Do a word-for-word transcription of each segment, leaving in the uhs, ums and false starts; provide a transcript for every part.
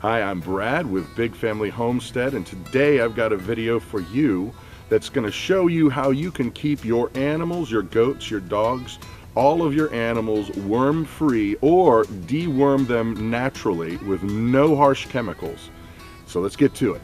Hi, I'm Brad with Big Family Homestead, and today I've got a video for you that's going to show you how you can keep your animals, your goats, your dogs, all of your animals worm-free or deworm them naturally with no harsh chemicals. So let's get to it.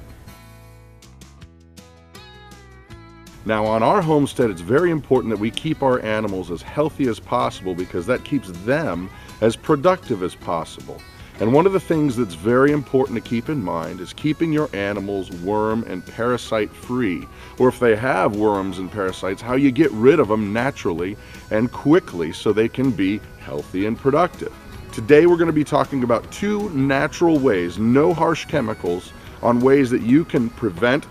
Now on our homestead, it's very important that we keep our animals as healthy as possible because that keeps them as productive as possible. And one of the things that's very important to keep in mind is keeping your animals worm and parasite free, or if they have worms and parasites, how you get rid of them naturally and quickly so they can be healthy and productive. Today we're going to be talking about two natural ways, no harsh chemicals, on ways that you can prevent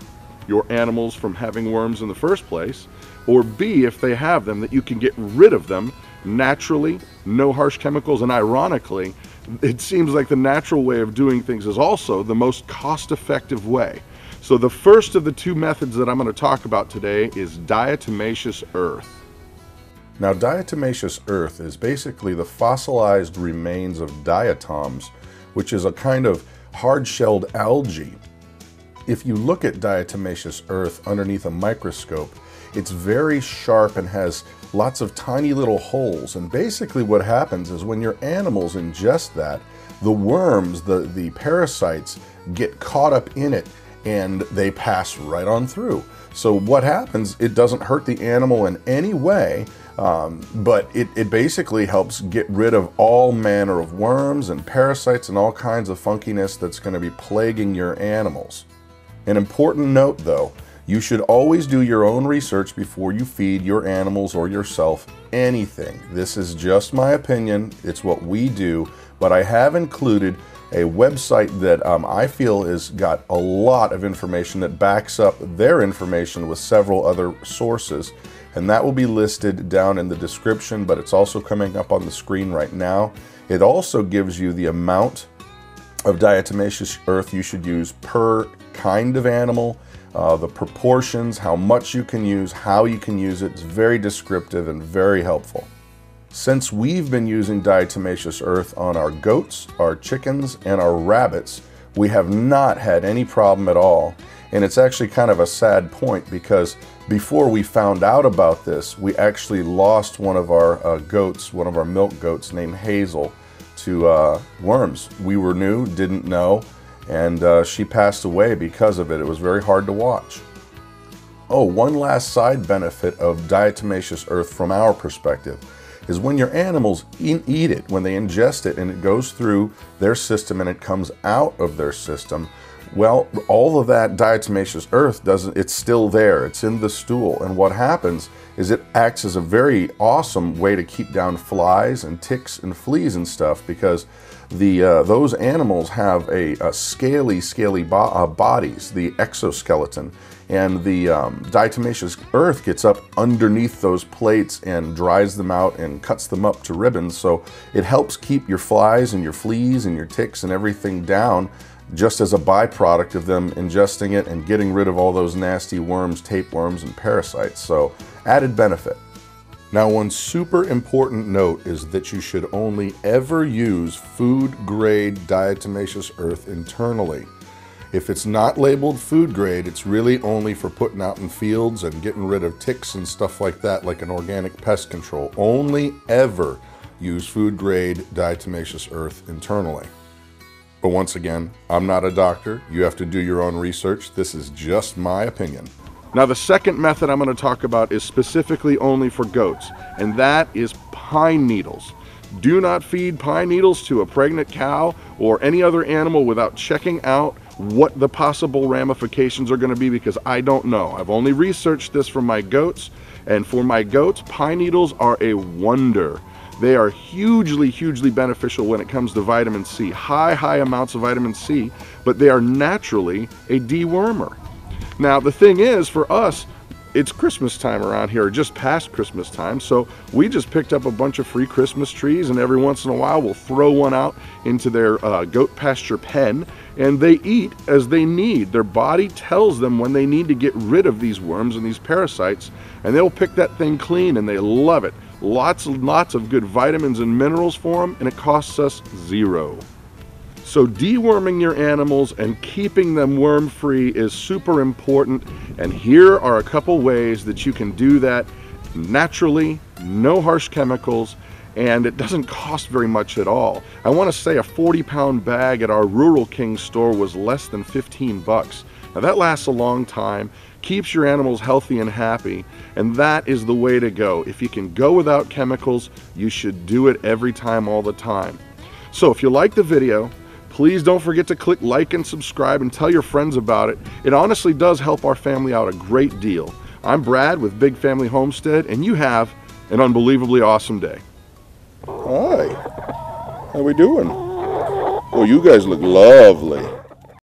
your animals from having worms in the first place, or B, if they have them, that you can get rid of them naturally, no harsh chemicals, and ironically, it seems like the natural way of doing things is also the most cost-effective way. So the first of the two methods that I'm going to talk about today is diatomaceous earth. Now, diatomaceous earth is basically the fossilized remains of diatoms, which is a kind of hard-shelled algae. If you look at diatomaceous earth underneath a microscope, it's very sharp and has lots of tiny little holes. And basically what happens is when your animals ingest that, the worms, the, the parasites, get caught up in it and they pass right on through. So what happens, it doesn't hurt the animal in any way, um, but it, it basically helps get rid of all manner of worms and parasites and all kinds of funkiness that's going to be plaguing your animals. An important note though, you should always do your own research before you feed your animals or yourself anything. This is just my opinion, it's what we do, but I have included a website that um, I feel has got a lot of information that backs up their information with several other sources, and that will be listed down in the description, but it's also coming up on the screen right now. It also gives you the amount of diatomaceous earth you should use per kind of animal, uh, the proportions, how much you can use, how you can use it. It's very descriptive and very helpful. Since we've been using diatomaceous earth on our goats, our chickens, and our rabbits, we have not had any problem at all. And it's actually kind of a sad point because before we found out about this, we actually lost one of our uh, goats, one of our milk goats named Hazel, to uh, worms. We were new, didn't know, and uh, she passed away because of it. It was very hard to watch. Oh, one last side benefit of diatomaceous earth from our perspective is when your animals eat it, when they ingest it and it goes through their system and it comes out of their system, well, all of that diatomaceous earth doesn't, it's still there, it's in the stool. And what happens is it acts as a very awesome way to keep down flies and ticks and fleas and stuff because the uh, those animals have a, a scaly, scaly bo uh, bodies, the exoskeleton, and the um, diatomaceous earth gets up underneath those plates and dries them out and cuts them up to ribbons. So it helps keep your flies and your fleas and your ticks and everything down, just as a byproduct of them ingesting it and getting rid of all those nasty worms, tapeworms, and parasites. So, added benefit. Now, one super important note is that you should only ever use food-grade diatomaceous earth internally. If it's not labeled food grade, it's really only for putting out in fields and getting rid of ticks and stuff like that, like an organic pest control. Only ever use food-grade diatomaceous earth internally. But once again, I'm not a doctor. You have to do your own research. This is just my opinion. Now the second method I'm going to talk about is specifically only for goats, and that is pine needles. Do not feed pine needles to a pregnant cow or any other animal without checking out what the possible ramifications are going to be, because I don't know. I've only researched this for my goats, and for my goats, pine needles are a wonder. They are hugely, hugely beneficial when it comes to vitamin C, high, high amounts of vitamin C, but they are naturally a dewormer. Now, the thing is, for us, it's Christmas time around here, or just past Christmas time, so we just picked up a bunch of free Christmas trees, and every once in a while we'll throw one out into their uh, goat pasture pen, and they eat as they need. Their body tells them when they need to get rid of these worms and these parasites, and they'll pick that thing clean, and they love it. Lots and lots of good vitamins and minerals for them, and it costs us zero. So deworming your animals and keeping them worm-free is super important, and here are a couple ways that you can do that naturally, no harsh chemicals, and it doesn't cost very much at all. I want to say a forty pound bag at our Rural King store was less than fifteen bucks. Now that lasts a long time, keeps your animals healthy and happy, and that is the way to go. If you can go without chemicals, you should do it every time, all the time. So if you like the video, please don't forget to click like and subscribe and tell your friends about it. It honestly does help our family out a great deal. I'm Brad with Big Family Homestead, and you have an unbelievably awesome day. Hi, how we doing? Oh, you guys look lovely.